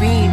Beam.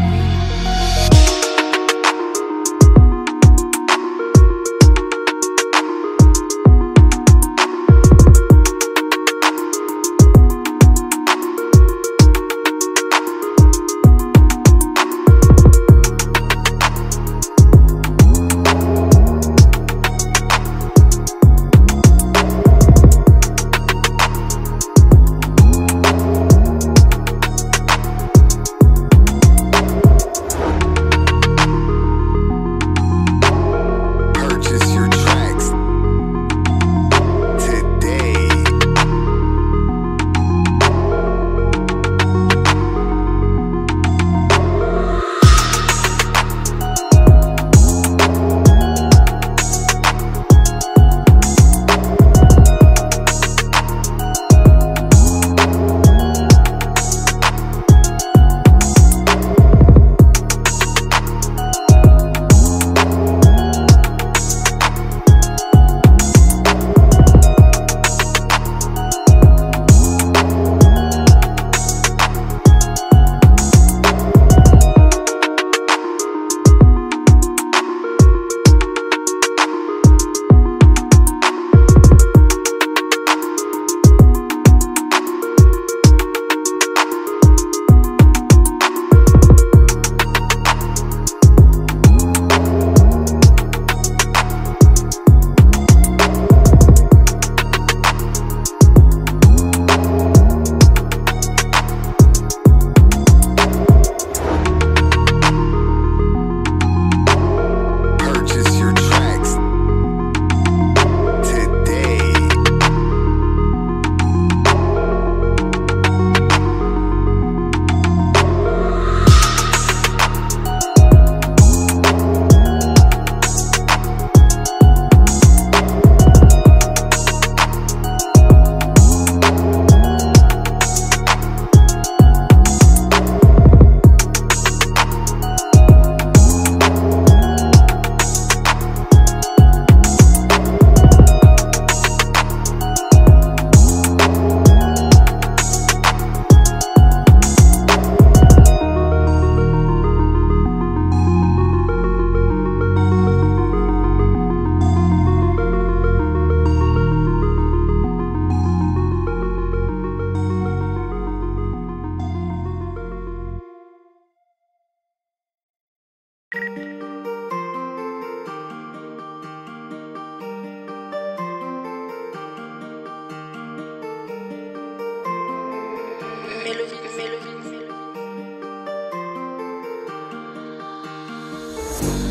Melody.